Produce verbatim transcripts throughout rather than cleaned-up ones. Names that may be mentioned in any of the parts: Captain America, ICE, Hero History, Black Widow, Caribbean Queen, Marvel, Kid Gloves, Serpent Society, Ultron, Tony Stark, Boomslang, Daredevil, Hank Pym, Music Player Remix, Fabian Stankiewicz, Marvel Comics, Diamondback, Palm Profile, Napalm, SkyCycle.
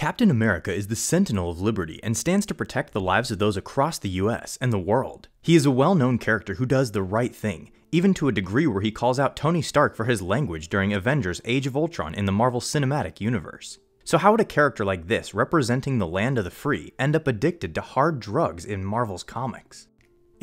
Captain America is the sentinel of liberty and stands to protect the lives of those across the U S and the world. He is a well-known character who does the right thing, even to a degree where he calls out Tony Stark for his language during Avengers: Age of Ultron in the Marvel Cinematic Universe. So how would a character like this, representing the land of the free, end up addicted to hard drugs in Marvel's comics?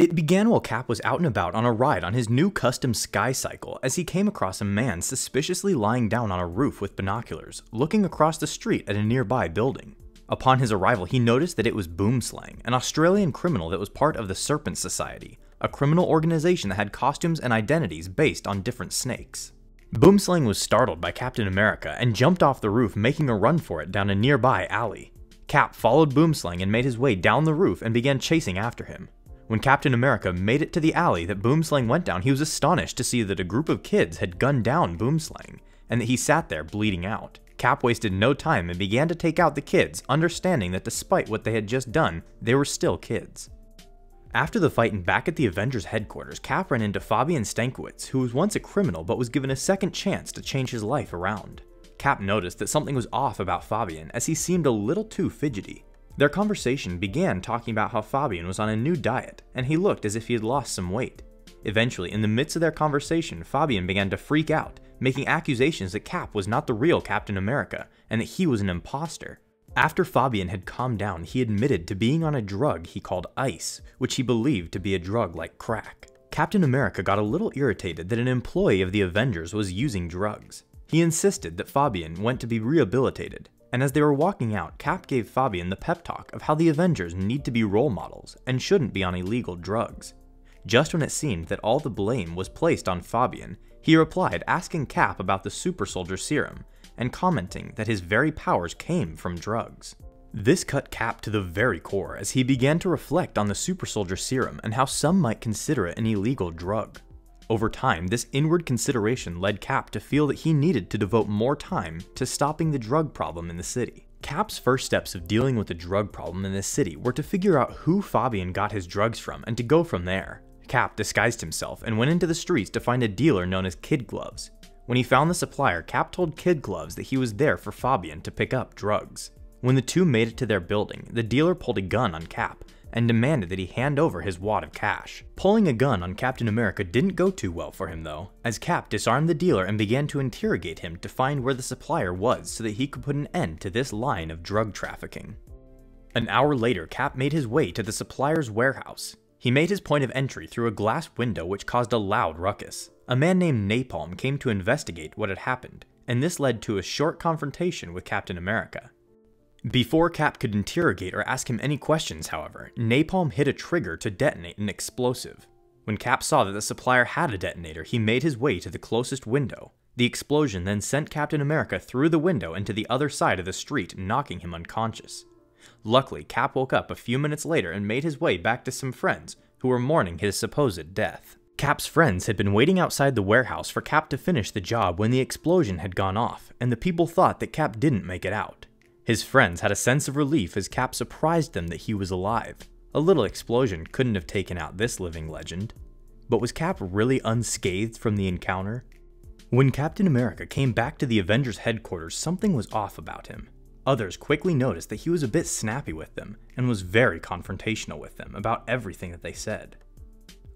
It began while Cap was out and about on a ride on his new custom SkyCycle as he came across a man suspiciously lying down on a roof with binoculars, looking across the street at a nearby building. Upon his arrival, he noticed that it was Boomslang, an Australian criminal that was part of the Serpent Society, a criminal organization that had costumes and identities based on different snakes. Boomslang was startled by Captain America and jumped off the roof, making a run for it down a nearby alley. Cap followed Boomslang and made his way down the roof and began chasing after him. When Captain America made it to the alley that Boomslang went down, he was astonished to see that a group of kids had gunned down Boomslang, and that he sat there bleeding out. Cap wasted no time and began to take out the kids, understanding that despite what they had just done, they were still kids. After the fight and back at the Avengers headquarters, Cap ran into Fabian Stankiewicz, who was once a criminal but was given a second chance to change his life around. Cap noticed that something was off about Fabian, as he seemed a little too fidgety. Their conversation began talking about how Fabian was on a new diet, and he looked as if he had lost some weight. Eventually, in the midst of their conversation, Fabian began to freak out, making accusations that Cap was not the real Captain America, and that he was an imposter. After Fabian had calmed down, he admitted to being on a drug he called ICE, which he believed to be a drug like crack. Captain America got a little irritated that an employee of the Avengers was using drugs. He insisted that Fabian went to be rehabilitated. And as they were walking out, Cap gave Fabian the pep talk of how the Avengers need to be role models and shouldn't be on illegal drugs. Just when it seemed that all the blame was placed on Fabian, he replied asking Cap about the super soldier serum and commenting that his very powers came from drugs. This cut Cap to the very core as he began to reflect on the super soldier serum and how some might consider it an illegal drug. Over time, this inward consideration led Cap to feel that he needed to devote more time to stopping the drug problem in the city. Cap's first steps of dealing with the drug problem in the city were to figure out who Fabian got his drugs from and to go from there. Cap disguised himself and went into the streets to find a dealer known as Kid Gloves. When he found the supplier, Cap told Kid Gloves that he was there for Fabian to pick up drugs. When the two made it to their building, the dealer pulled a gun on Cap and demanded that he hand over his wad of cash. Pulling a gun on Captain America didn't go too well for him though, as Cap disarmed the dealer and began to interrogate him to find where the supplier was so that he could put an end to this line of drug trafficking. An hour later, Cap made his way to the supplier's warehouse. He made his point of entry through a glass window which caused a loud ruckus. A man named Napalm came to investigate what had happened, and this led to a short confrontation with Captain America. Before Cap could interrogate or ask him any questions, however, Napalm hit a trigger to detonate an explosive. When Cap saw that the supplier had a detonator, he made his way to the closest window. The explosion then sent Captain America through the window and to the other side of the street, knocking him unconscious. Luckily, Cap woke up a few minutes later and made his way back to some friends who were mourning his supposed death. Cap's friends had been waiting outside the warehouse for Cap to finish the job when the explosion had gone off, and the people thought that Cap didn't make it out. His friends had a sense of relief as Cap surprised them that he was alive. A little explosion couldn't have taken out this living legend. But was Cap really unscathed from the encounter? When Captain America came back to the Avengers headquarters, something was off about him. Others quickly noticed that he was a bit snappy with them and was very confrontational with them about everything that they said.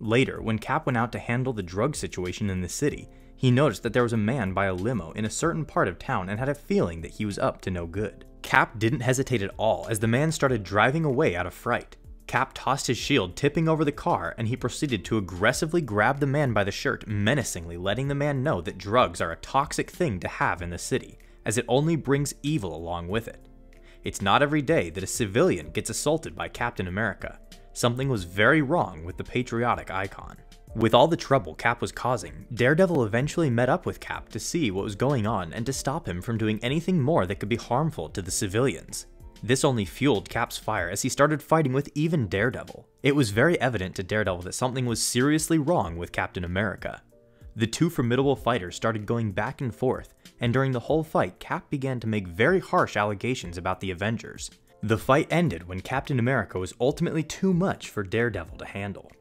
Later, when Cap went out to handle the drug situation in the city, he noticed that there was a man by a limo in a certain part of town and had a feeling that he was up to no good. Cap didn't hesitate at all as the man started driving away out of fright. Cap tossed his shield, tipping over the car, and he proceeded to aggressively grab the man by the shirt, menacingly letting the man know that drugs are a toxic thing to have in the city, as it only brings evil along with it. It's not every day that a civilian gets assaulted by Captain America. Something was very wrong with the patriotic icon. With all the trouble Cap was causing, Daredevil eventually met up with Cap to see what was going on and to stop him from doing anything more that could be harmful to the civilians. This only fueled Cap's fire as he started fighting with even Daredevil. It was very evident to Daredevil that something was seriously wrong with Captain America. The two formidable fighters started going back and forth, and during the whole fight, Cap began to make very harsh allegations about the Avengers. The fight ended when Captain America was ultimately too much for Daredevil to handle.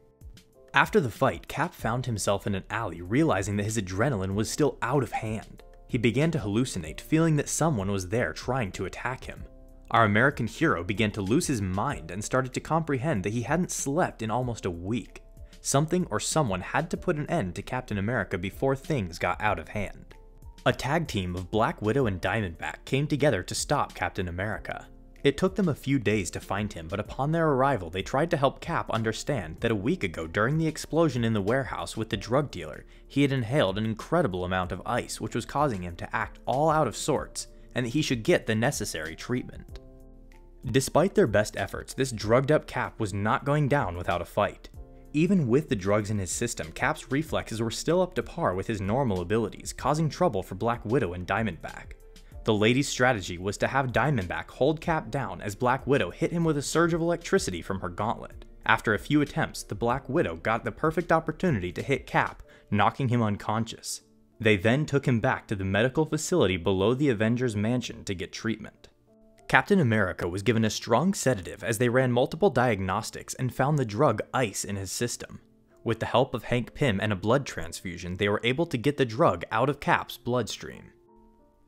After the fight, Cap found himself in an alley, realizing that his adrenaline was still out of hand. He began to hallucinate, feeling that someone was there trying to attack him. our American hero began to lose his mind and started to comprehend that he hadn't slept in almost a week. Something or someone had to put an end to Captain America before things got out of hand. A tag team of Black Widow and Diamondback came together to stop Captain America. It took them a few days to find him, but upon their arrival they tried to help Cap understand that a week ago during the explosion in the warehouse with the drug dealer, he had inhaled an incredible amount of ice which was causing him to act all out of sorts, and that he should get the necessary treatment. Despite their best efforts, this drugged up Cap was not going down without a fight. Even with the drugs in his system, Cap's reflexes were still up to par with his normal abilities, causing trouble for Black Widow and Diamondback. The lady's strategy was to have Diamondback hold Cap down as Black Widow hit him with a surge of electricity from her gauntlet. After a few attempts, the Black Widow got the perfect opportunity to hit Cap, knocking him unconscious. They then took him back to the medical facility below the Avengers mansion to get treatment. Captain America was given a strong sedative as they ran multiple diagnostics and found the drug ICE in his system. With the help of Hank Pym and a blood transfusion, they were able to get the drug out of Cap's bloodstream.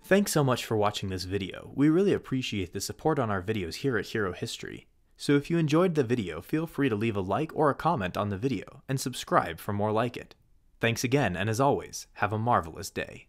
Thanks so much for watching this video. We really appreciate the support on our videos here at Hero History. So if you enjoyed the video, feel free to leave a like or a comment on the video, and subscribe for more like it. Thanks again, and as always, have a marvelous day.